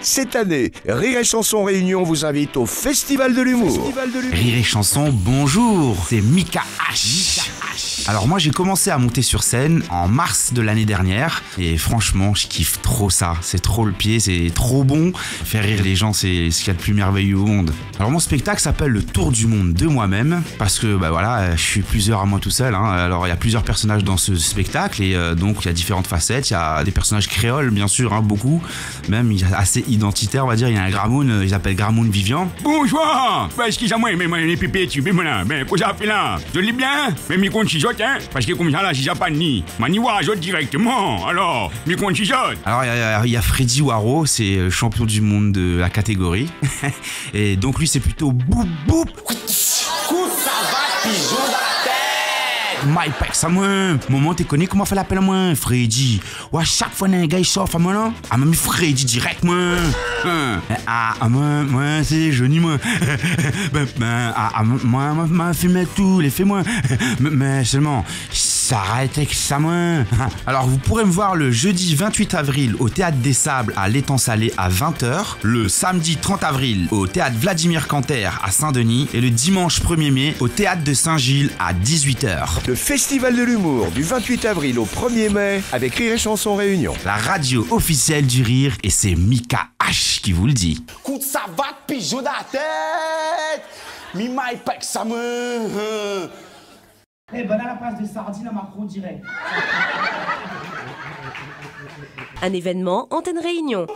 Cette année, Rire et Chansons Réunion vous invite au Festival de l'Humour. Rire et Chansons, bonjour, c'est Mika H. Alors moi j'ai commencé à monter sur scène en mars de l'année dernière et franchement je kiffe trop ça, c'est trop le pied, c'est trop bon. Faire rire les gens c'est ce qu'il y a de plus merveilleux au monde. Alors mon spectacle s'appelle Le Tour du Monde de moi-même parce que bah voilà, je suis plusieurs à moi tout seul, hein. Alors il y a plusieurs personnages dans ce spectacle et donc il y a différentes facettes, il y a des personnages créoles bien sûr, hein, beaucoup, même assez identitaires on va dire, il y a un Gramoun, ils appellent Gramoun Vivian. Bonjour, excusez-moi, mais moi les pipés, tu me là, mais qu'est-ce que là, je lis bien, mais mes comptes parce que comme ça là, j'ai pas ni maniwa, je directement. Alors, mi contijote. Alors il y a Freddy Waro, c'est champion du monde de la catégorie. Et donc lui c'est plutôt boum boum. Coup ça va pigeon dans la tête. My pack ça moi. Maman t'es connu comment fait l'appel moi Freddy. Ou à chaque fois un gars il sort à moi là. Ah même Freddy direct moi. Ah moi c'est joli moi. Ah moi filmé tout les fait moi. Mais seulement s'arrête avec sa main. Alors vous pourrez me voir le jeudi 28 avril au théâtre des Sables à L'Étang-Salé à 20h, le samedi 30 avril au théâtre Vladimir Canter à Saint-Denis et le dimanche 1er mai au théâtre de Saint-Gilles à 18h. Le Festival de l'Humour du 28 avril au 1er mai avec Rire et Chansons Réunion. La radio officielle du rire et c'est Mika H qui vous le dit. Coup de savate, pigeon dans la tête. Mi maille pas que sa main. Eh ben à la place des sardines à Macron direct. Un événement Antenne Réunion.